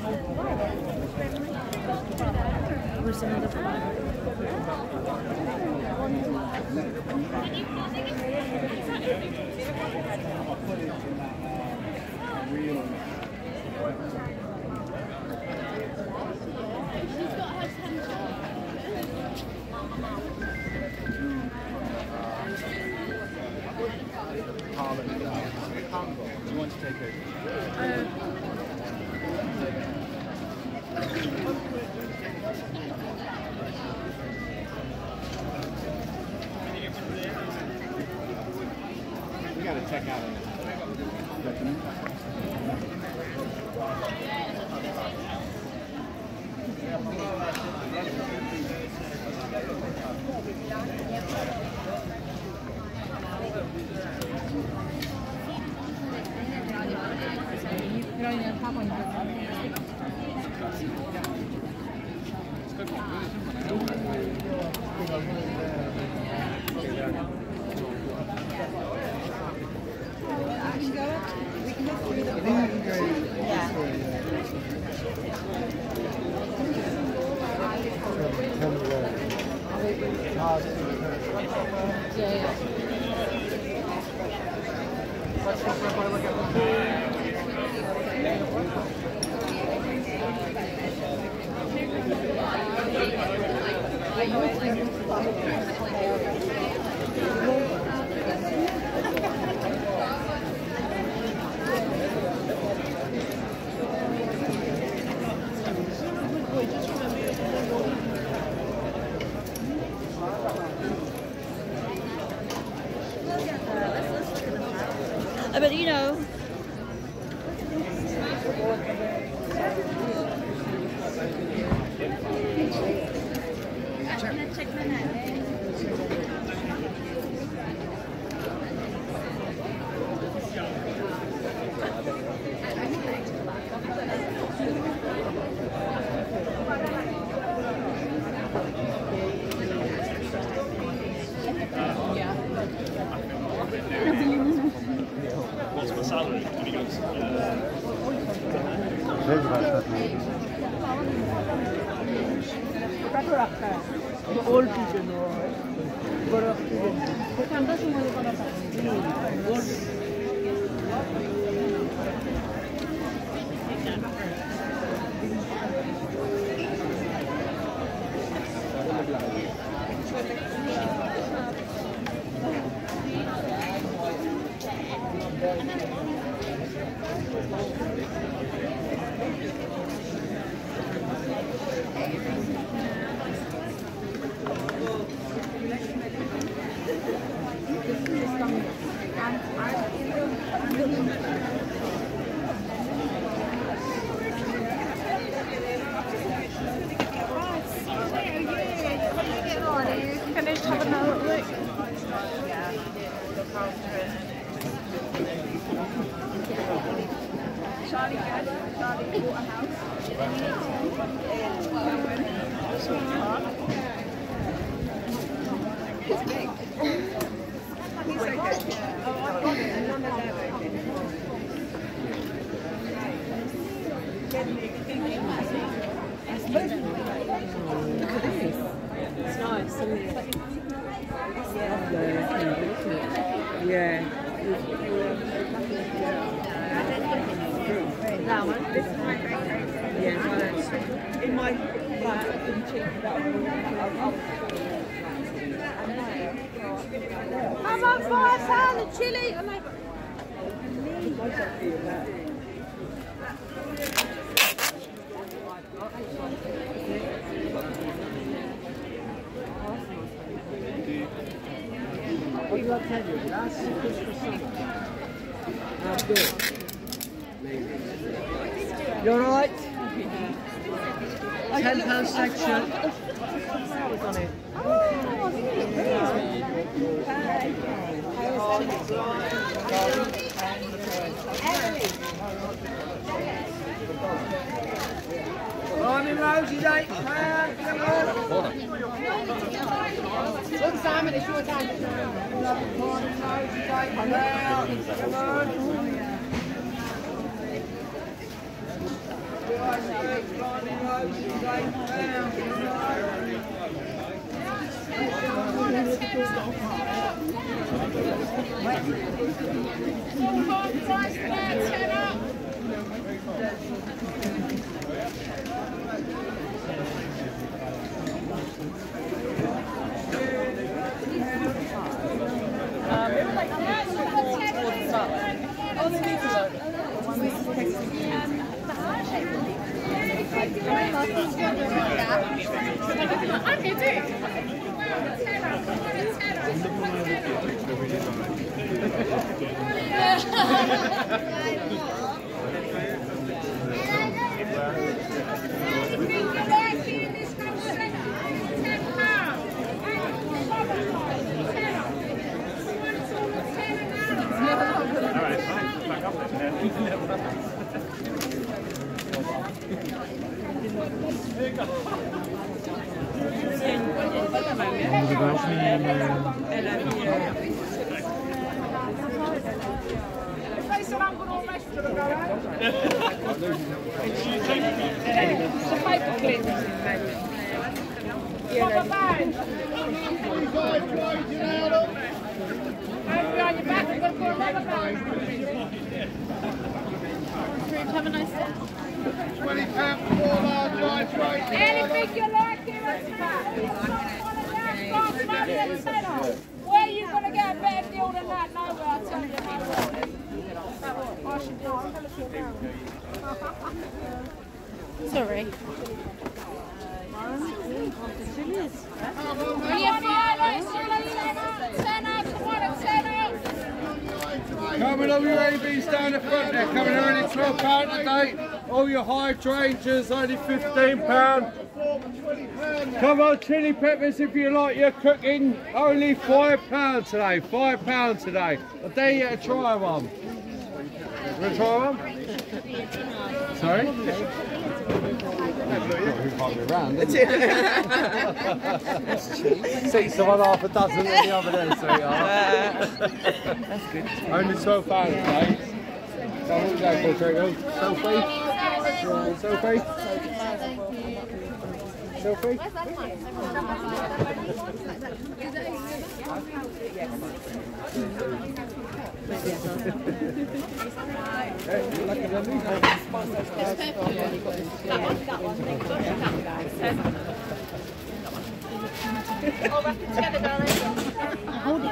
You want to take it? We gotta check out. But you know, I'm gonna check my Thank you. Rangers, only £15. Come on, chili peppers, if you like your cooking, only £5 today. £5 today. I dare you to try one. You want to try one? Sorry? Who can't be round? Six of one, half a dozen in the other end, sweetheart. That's good. Only £12 today. So what would that go for? Sophie? Sophie? All wrapped together, darling. Hold it.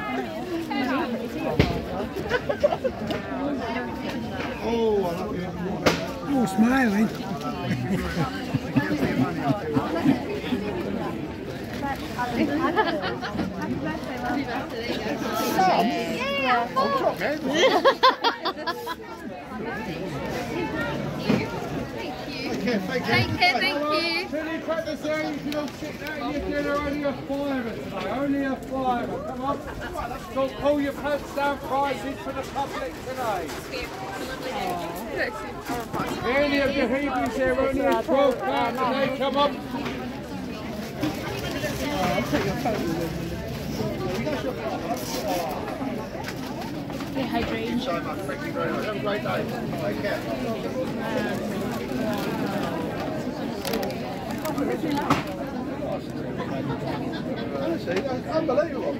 Oh, I love you. Oh, smiling. Thank you. Chili peppers, you don't sit down and you dinner, only a fiver. Come on. Don't pull your pants down, prices for the public today. Any of the Hebrews here only at £12 and they come up. Thank you very much. Have a great day. Take care. Honestly, that's unbelievable.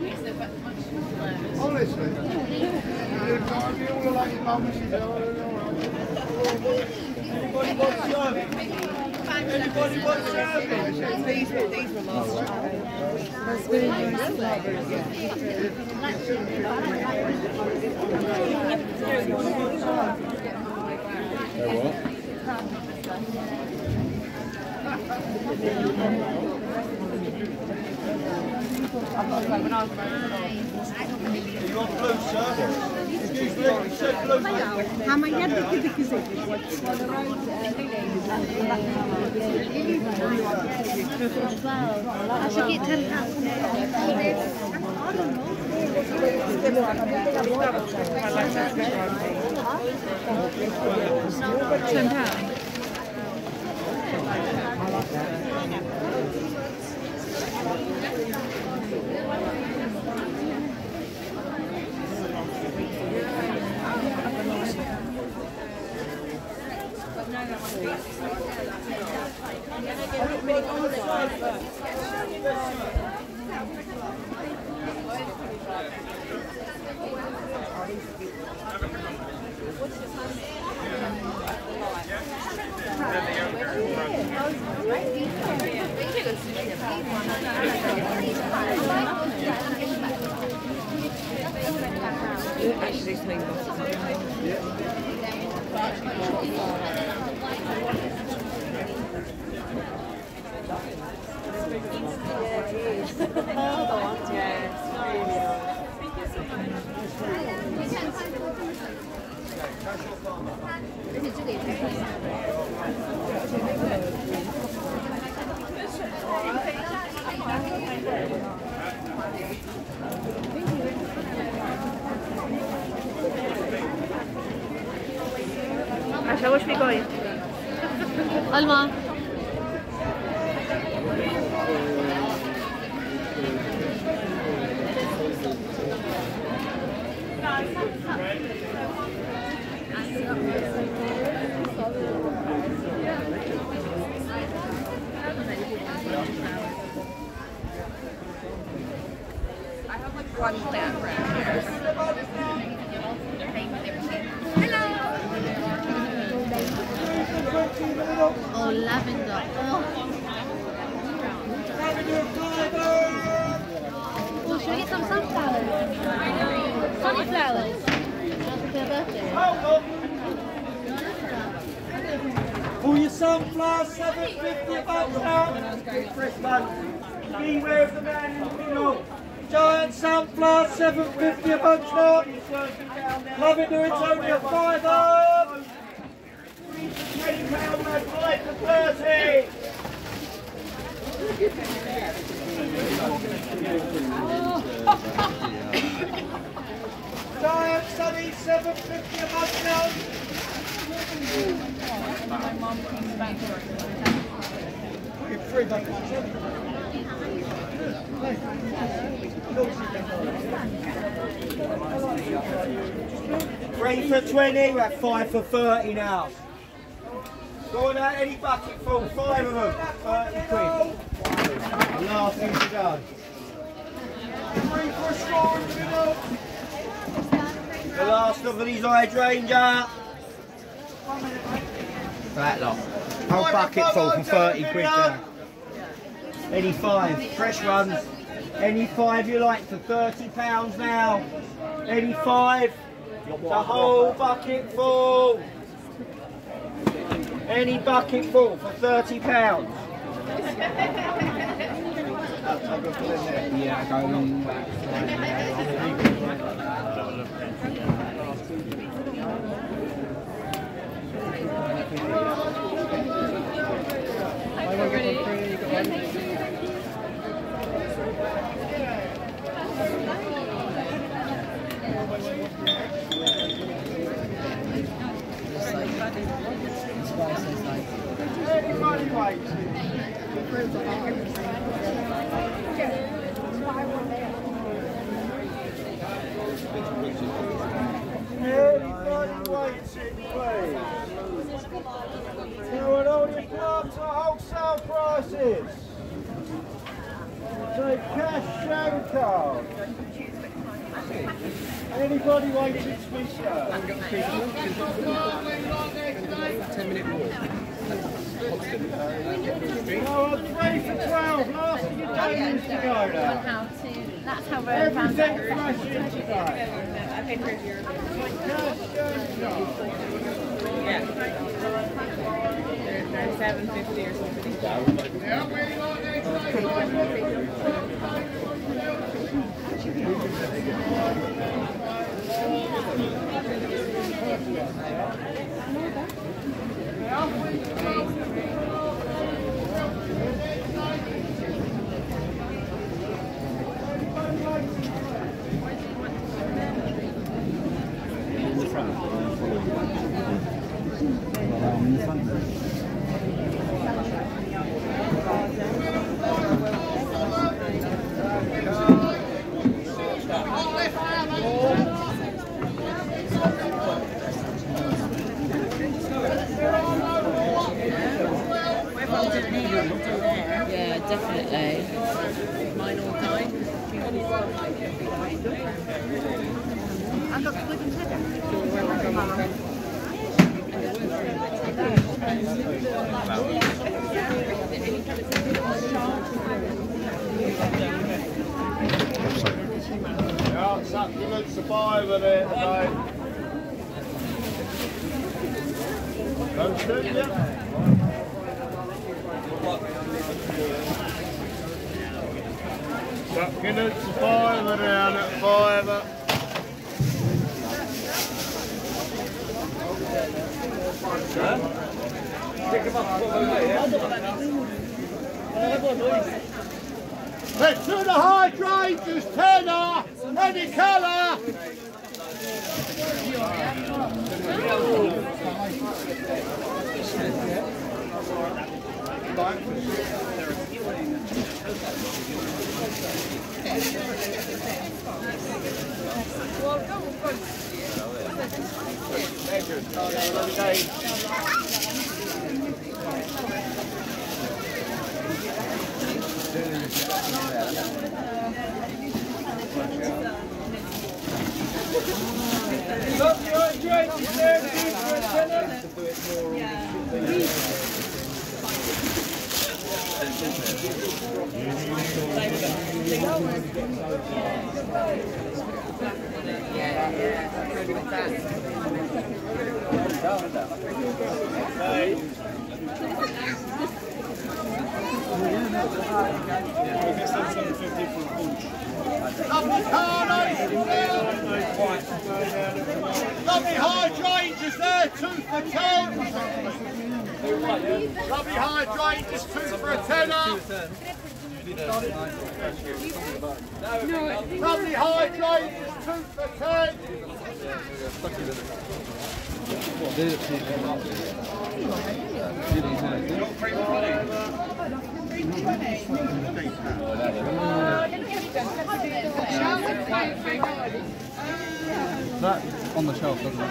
Anybody wants serving? These were last I should get £10. I don't know. £10. No, no, no. عشان وش في قوي ألما one plant around here. Hello! Oh, lavender. Oh, oh should we get some sunflowers? Sunflowers. That's their birthday. All your sunflowers, 750 bucks now. Christmas. Beware of the man in the middle. Giant sunflower, 750 a bunch now. Lavender, it's only a £5. £20 at 5 to 30. Giant sunny, 750 a bunch now. My mum comes back for it. Three for 20, we're at 5 for 30 now. Go on out, any bucket full, 5 of them, 30 quid. The last thing to go. 3 for a straw in the middle. The last of these hydrangea. That lot. Whole bucket full from 30 quid down. Any 5, fresh ones. Any 5 you like for £30 now. Any 5, the whole bucket full. Any bucket full for £30. Yeah, go along back. Anybody want to get special? I'm going to take a walk. 10-minute walk. Oh, 3 for 12. Last of your days to go now. That's how we're around. Everything fresh in today. 750 or something. Yeah, waiting all day. They're all over. definitely. Mine all time. I've got squid and cheddar. Yeah, supplements survive with it, mate. Don't shoot yet. Buckets of fibre down at fibre. Pick them up over there. Let's do the hydrangeas, tenor, any colour. Lovely hydrangeas there, 2 for 10. Lovely hydrangeas, 2 for a tenner. Lovely hydrangeas, 2 for 10. That's on the shelf, doesn't it?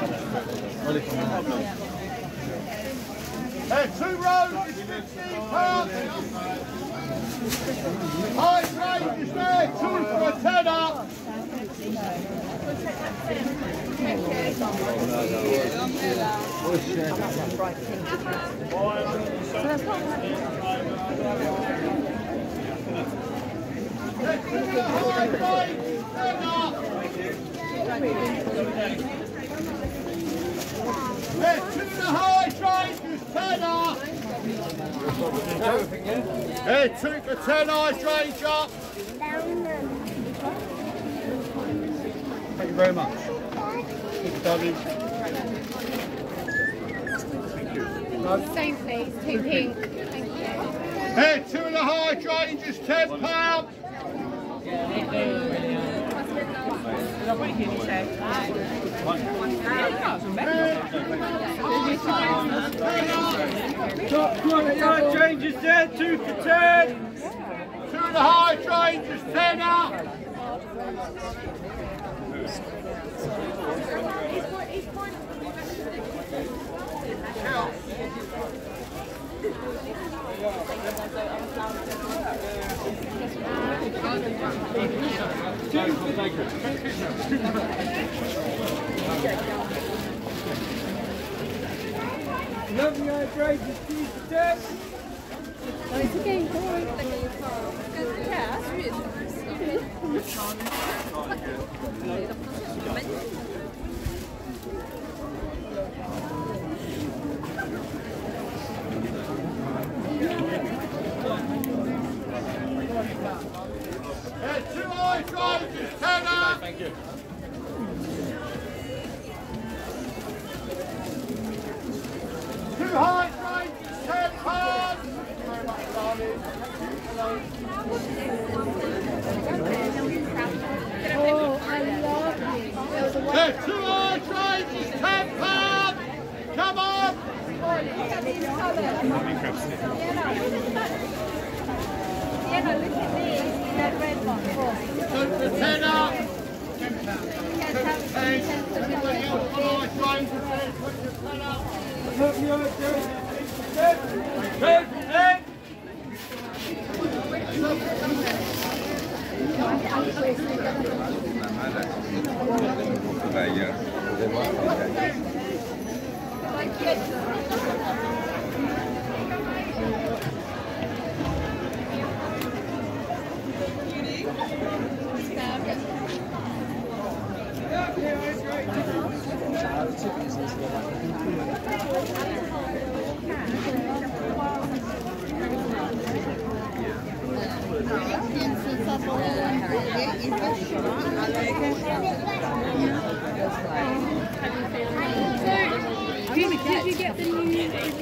Really from there. Two rows is £15. High is there, 2 for a tenner. Hey, 2 for 10, hydrangea. Thank you very much. Thank you. Same please, 2 pink. Thank you. Hey, 2 and a hydrangea, £10. Hydrangeas there, 2 for 10. 2 and a hydrangea, tenner. Lovely hydrangeas, 2 for 10. It's okay, don't worry. It's too high, drivers, tenner! Thank you. Too high, drivers, £10! Oh, I love it. It's too high, drivers, £10! Come on! Look at these. Red one. 2 for 10. Did you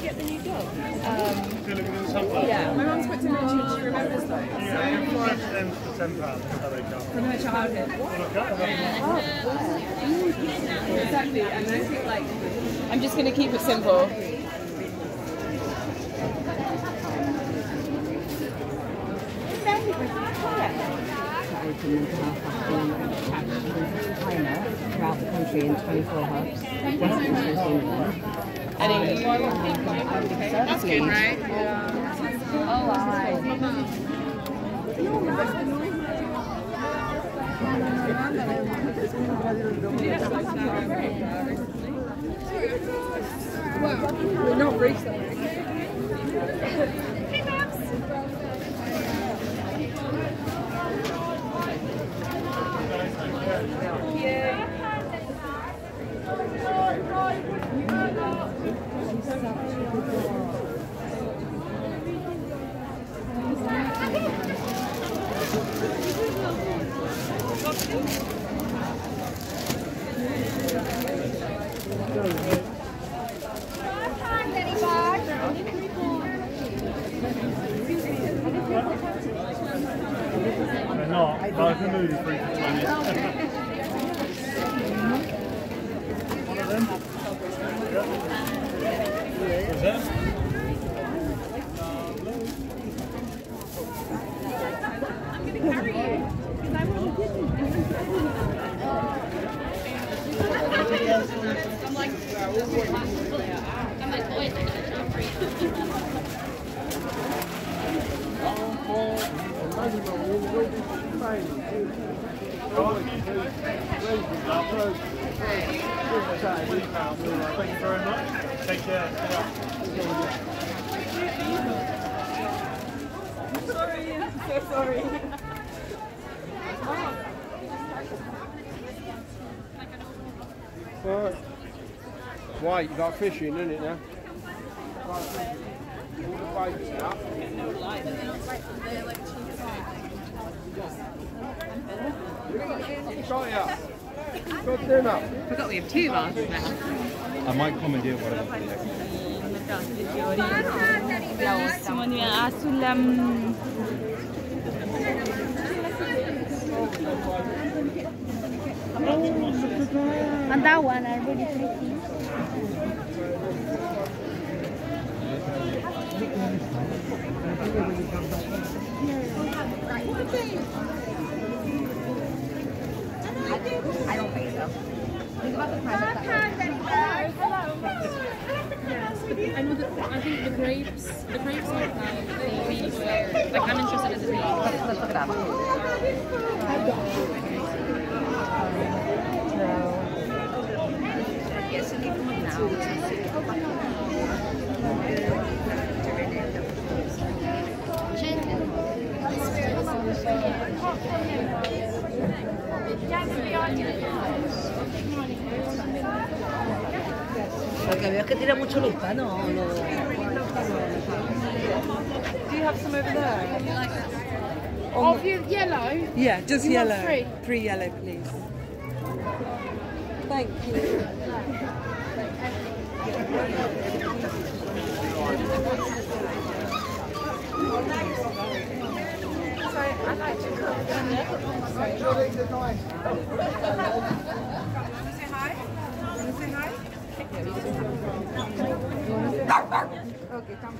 get the new dog? Yeah. My mum's put him in and she remembers those. Yeah, so, £5 for £10 from her childhood. Oh. Exactly, and I think like... I'm just going to keep it simple. Throughout the country in 24 hubs. That's good, right? We're not recently. Thank you very much. Take care. Sorry, I'm so sorry. Right. Why? You got fishing, isn't it now? I forgot we have two bars now. I might commandeer one of them. And that one I really I don't think so. Think about the private I think the grapes are like, I'm interested in the grapes. Let's look it up. Yes, you need to look now. Porque veo que tira mucho luz, ¿no? Do you have some over there? Of the yellow? Yeah, just you yellow. Three yellow, please. Thank you. I like to cook. You want to say hi? Okay, come.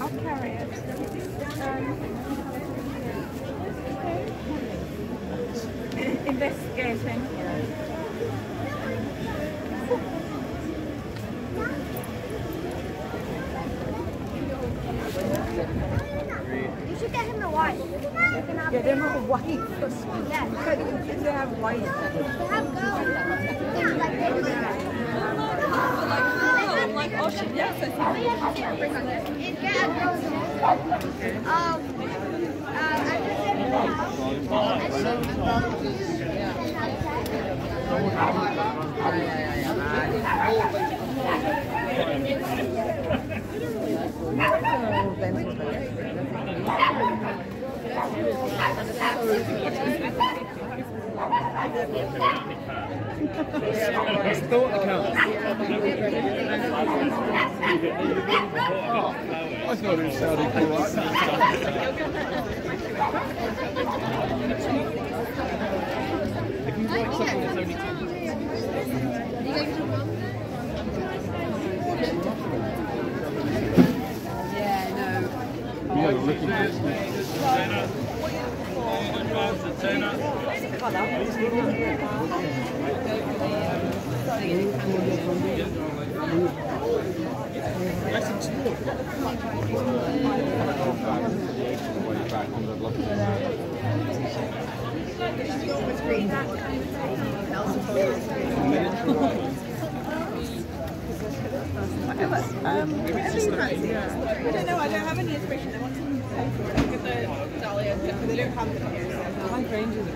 I'll carry it. Okay. Investigation. Thank you. wife. Yes. You can have wife. I thought it sounded cool. If you like something that's only 10 minutes. Yeah, looking at this. Maybe it's just the right. I don't know, I don't have any inspiration. I want to look at the dahlia, but they don't have them here. High ranges of this.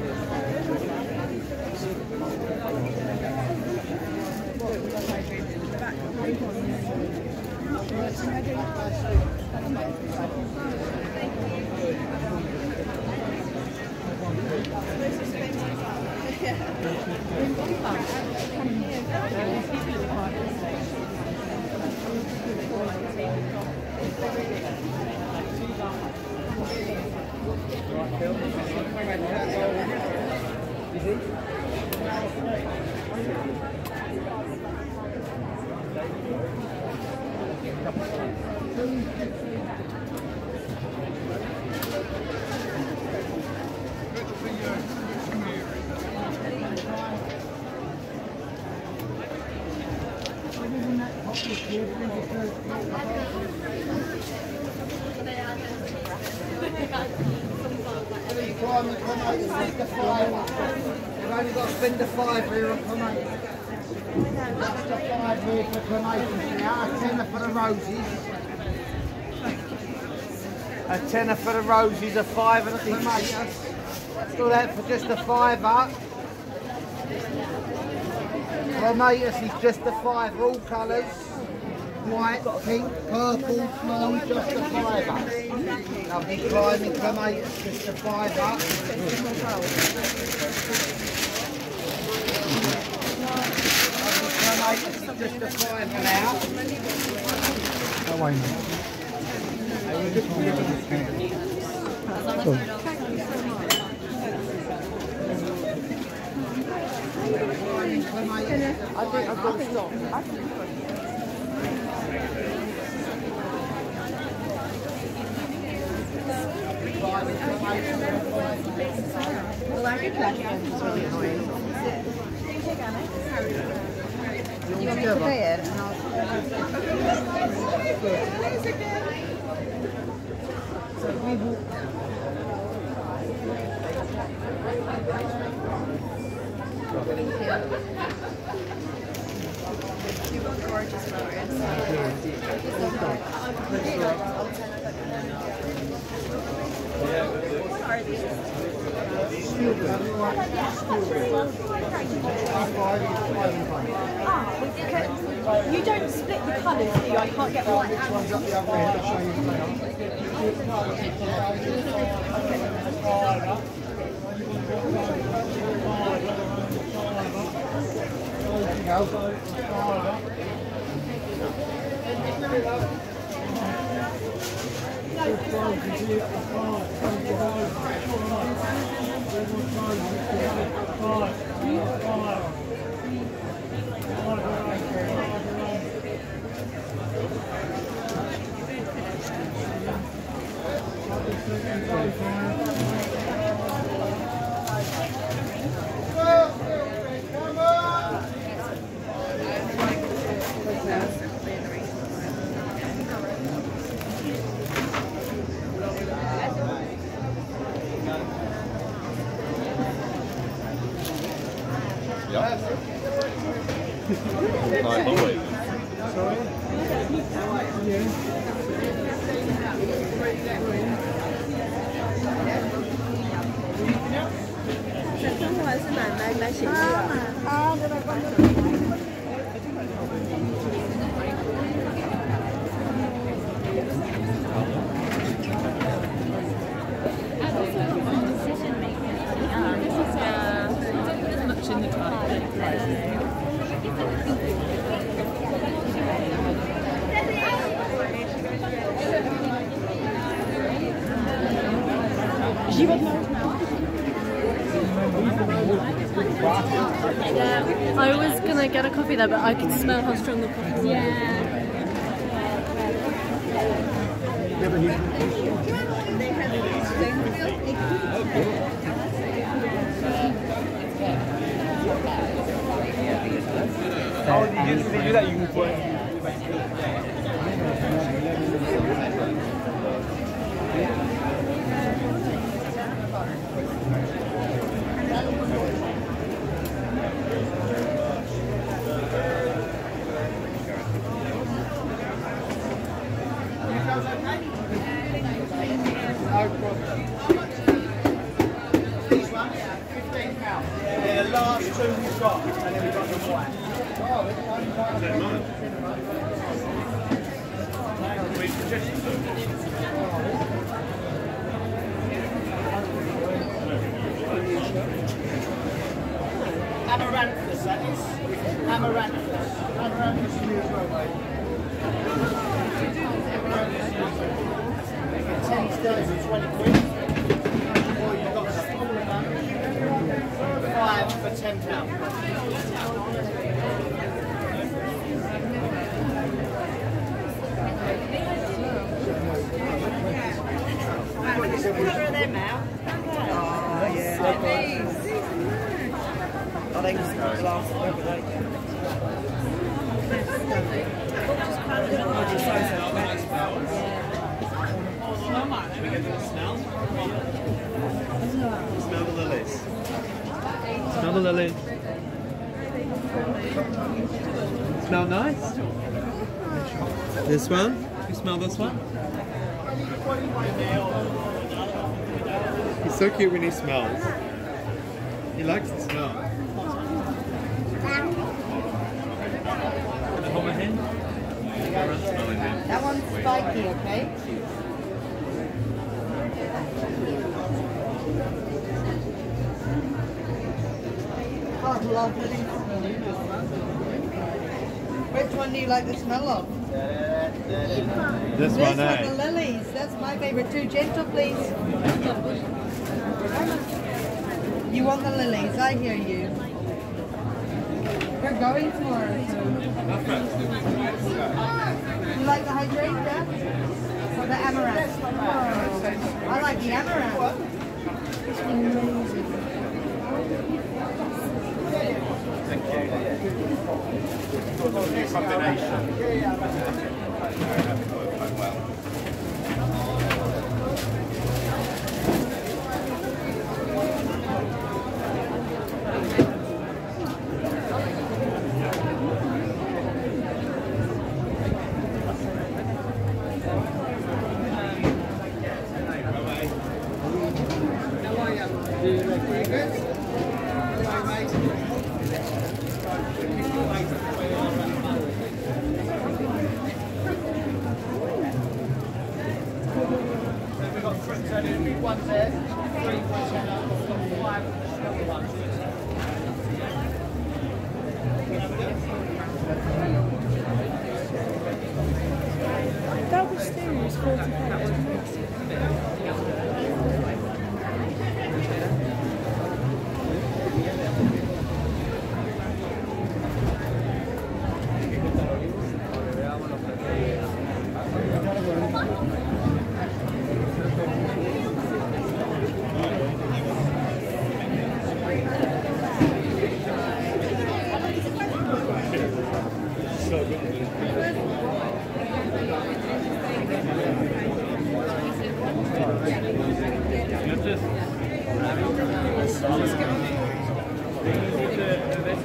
Spend the five for your cremation. That's the £5 for cremation. A tenner for the roses. A tenner for the roses, a £5 and a cremation. Still that for just a £5. Crematus is just a £5, all colours. White, pink, purple, small, just a £5. I'll be climbing crematus, just a £5. Just a five for now. That way. I think I've got to stop. The lack of collection is really annoying. You want me to play it? And I'll... You want gorgeous flowers? What are these? You don't split the colours, do you? I can't get one. I was gonna get a coffee there, but I could smell how strong the coffee was. Smell nice? This one? You smell this one? He's so cute when he smells. He likes the smell. Can I hold my hand? That one's spiky, okay? I love which one do you like the smell of? This one, eh? The lilies. That's my favourite too. Gentle, please. You want the lilies? I hear you. We're going tomorrow. You like the hydrangea or the amaranth? Oh, I like the amaranth. Thank you. Good combination. Quite well.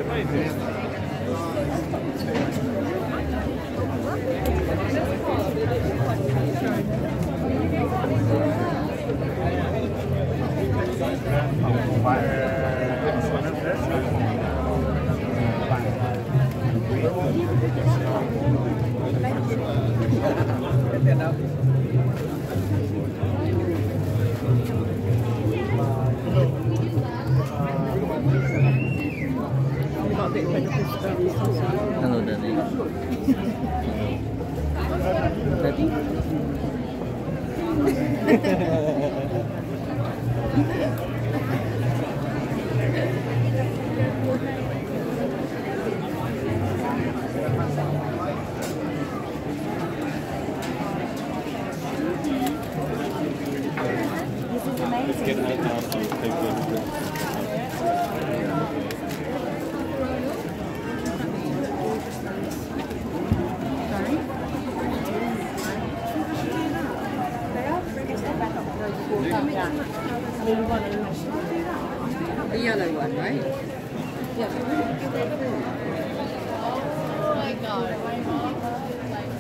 It's amazing. Hello, Daddy. Daddy? This is amazing. Let's get out now so you take it. The yellow one, right? Yeah. Oh my god, my mom like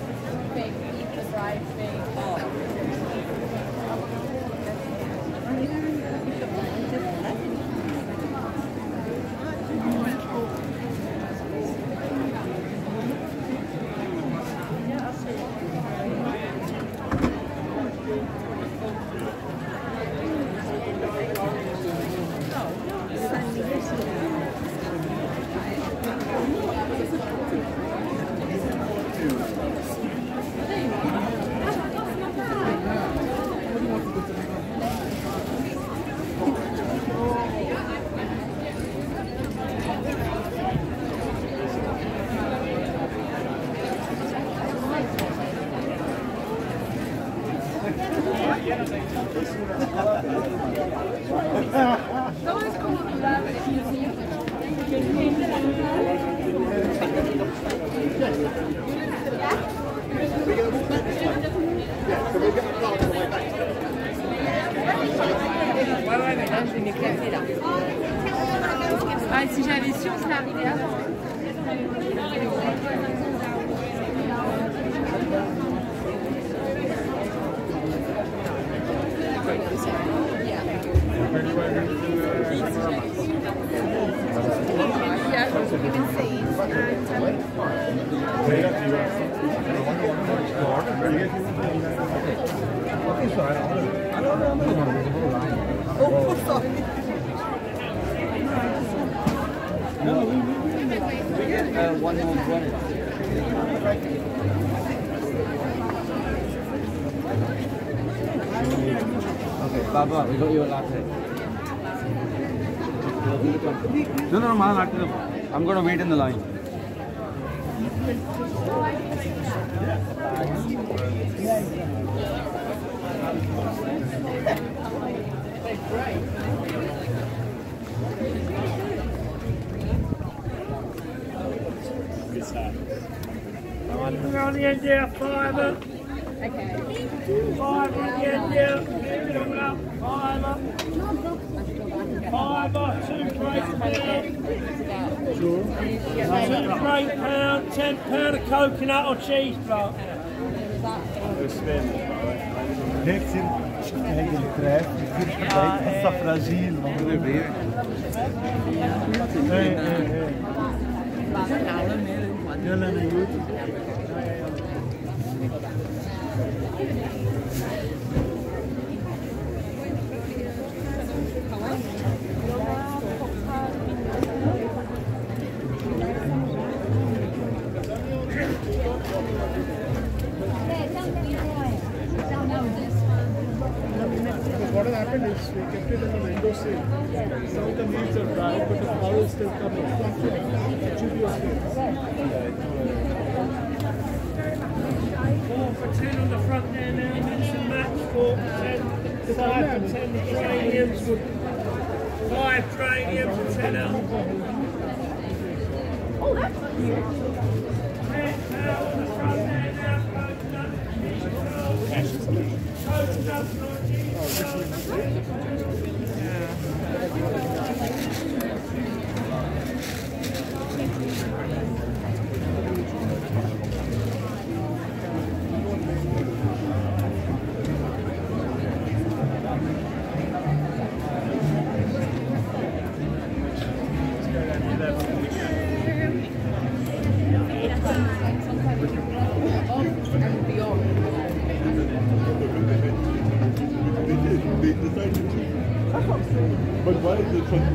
fake eat the fried thing. Ah, si j'avais su, on serait arrivé avant. One more okay, Baba, we got you a latte. No, my latte. I'm gonna wait in the line. I'm going to get there, Fiver. Okay. Fiver, get there. Fiver, 2 trays pound. Sure. 2 trays pound, 10 pound of coconut or cheese, bro. What had happened is we kept it in the window sill. Some of the leaves are dry, but the flowers still come up. 4 for 10 on the front there now, and match 4 for 10. 5 for 10 geraniums. 5 geraniums for 10 out. Oh, that's on the front there now, yeah. But why is it such a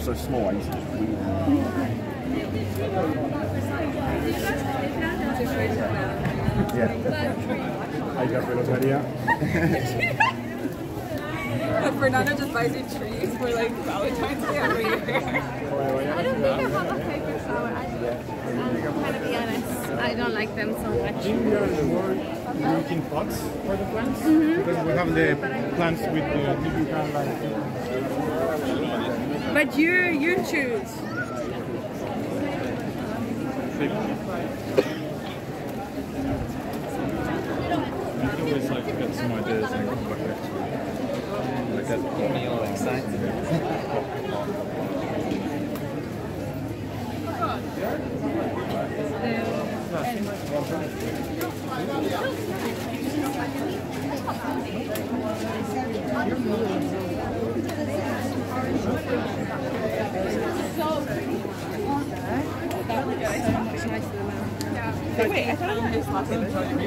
so small, I used to just read it. Yeah. Are you going for a little idea? Fernando just buys you trees for like Valentine's Day every year. I don't think I have a paper flower. I'm going to be honest, I don't like them so much. In the world, we're looking pots for the plants. Because we have the plants with the different like. But you choose. I can always like get some ideas and come back next week. Like that's me all excited. Wait, I thought I was talking about I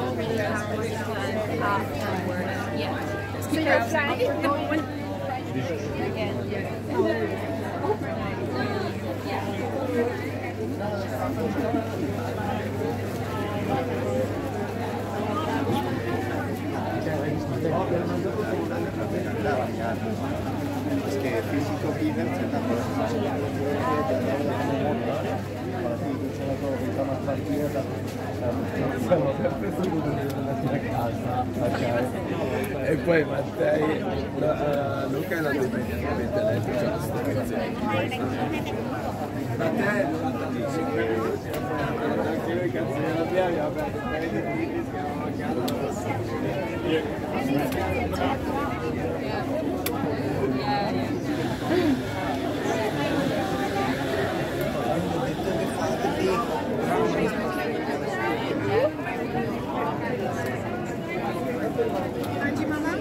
don't really have es que físico vive e poi Mattei Luca la ovviamente lei faceva la Thank you, Mama.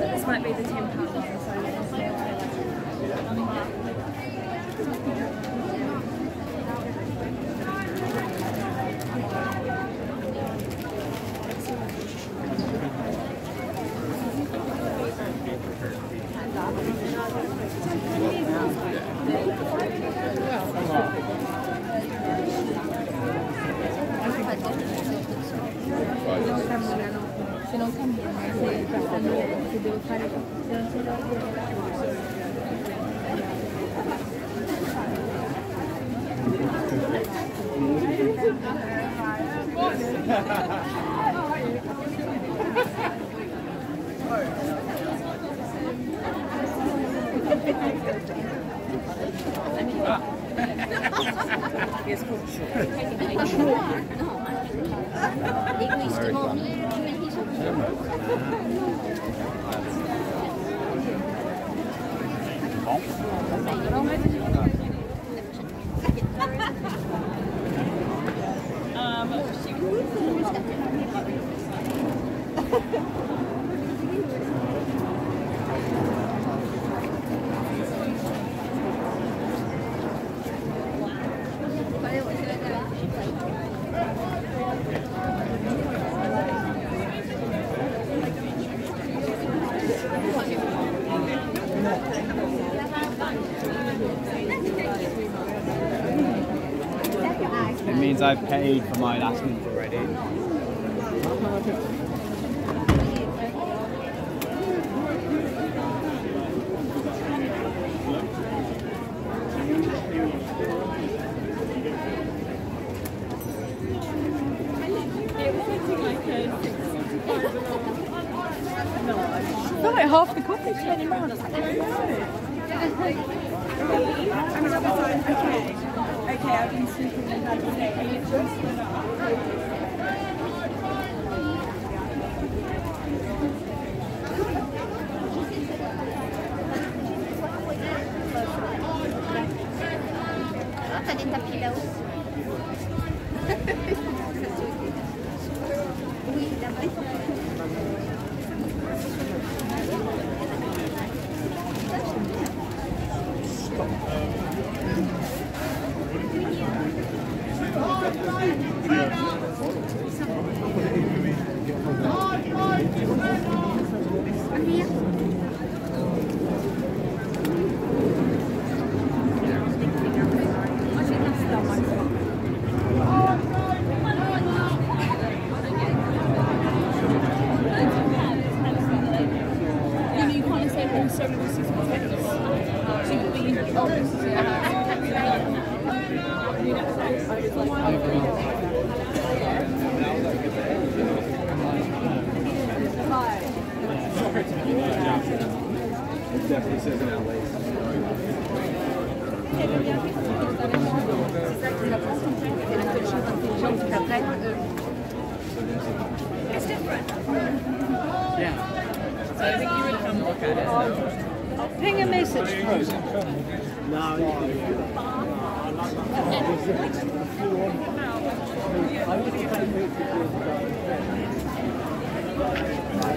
This might be the £10. It means I've paid for my last month already. Like half the coffee's turning around. Okay, I've been sleeping in that today. Are you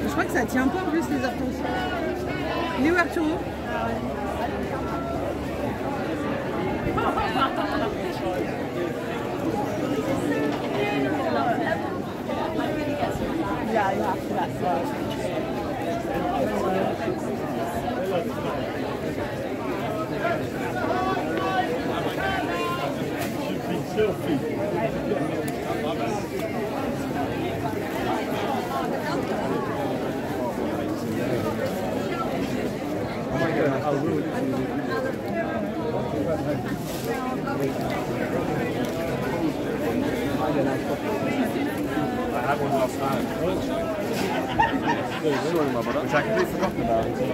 Je crois que ça tient pas plus les artons. New Arturo. Yeah, you have to. That's right. one last time. Which I completely forgotten about until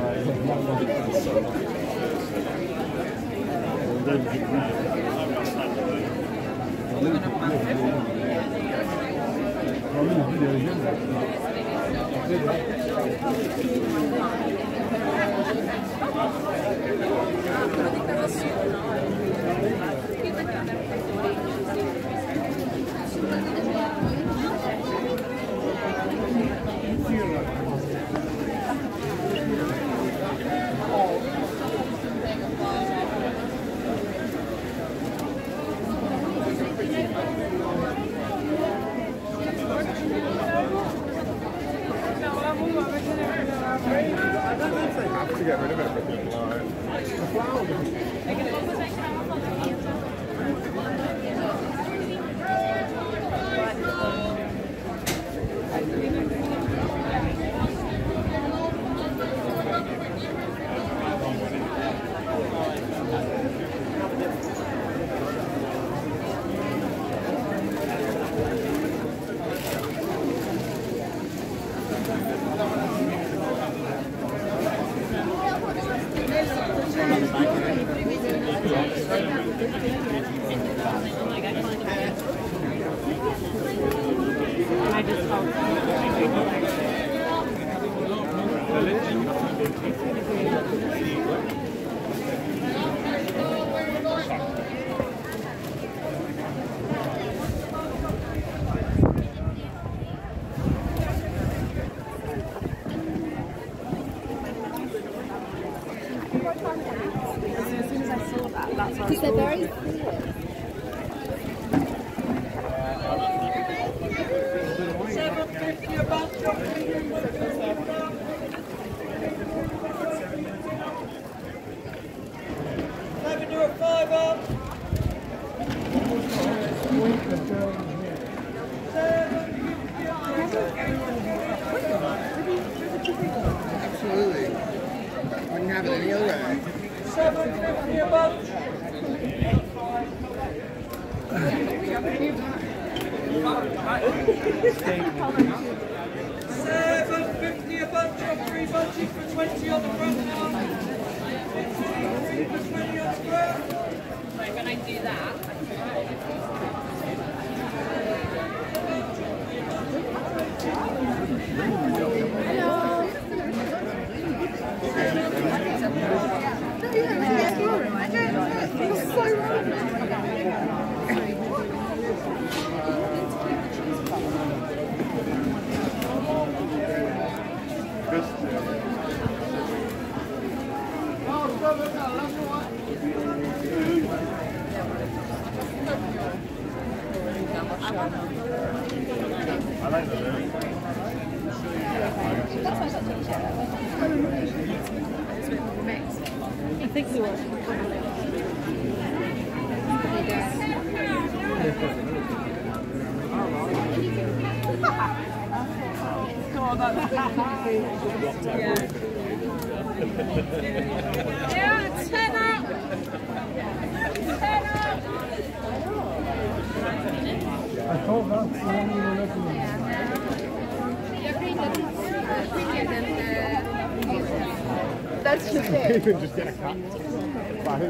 Just get a cut. But I think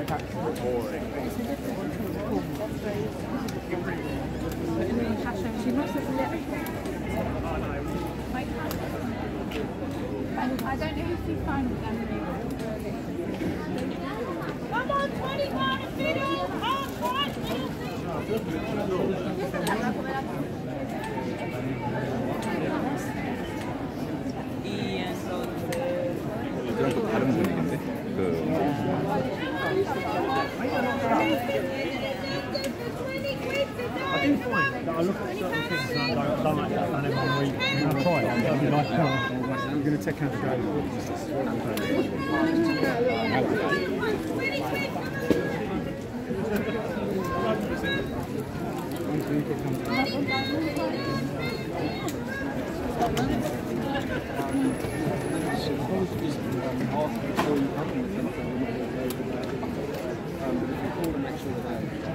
that's boring. I don't know if you find them. Come on, 25 fiddle! I look at certain things and I'm like, I've done like that, and then one week, and I try it, and I can't. I'm going to take out the guy. I'm going to take out ask before you come in something you might have made about it. If you call to make sure that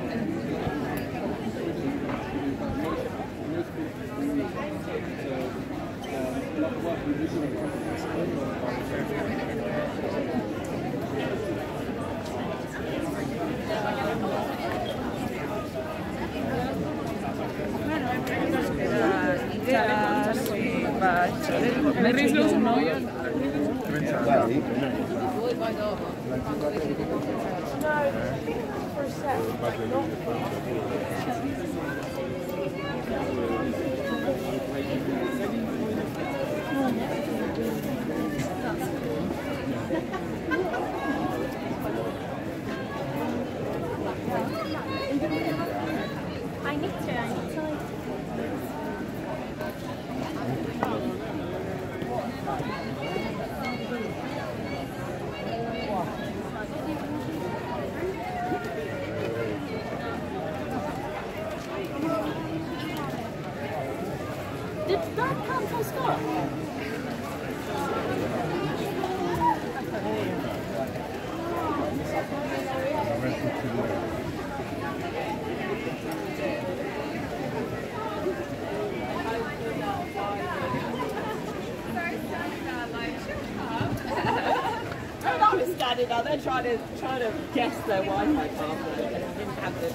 they're trying to guess their Wi-Fi password and it didn't have this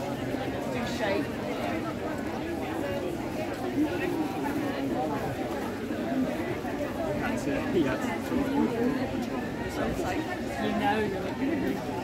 douche. That's it. So it's like, you know you're not going to do that.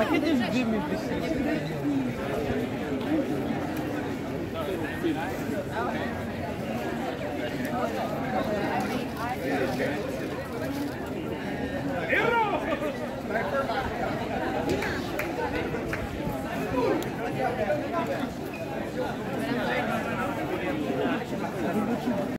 I can just give me this. Hero!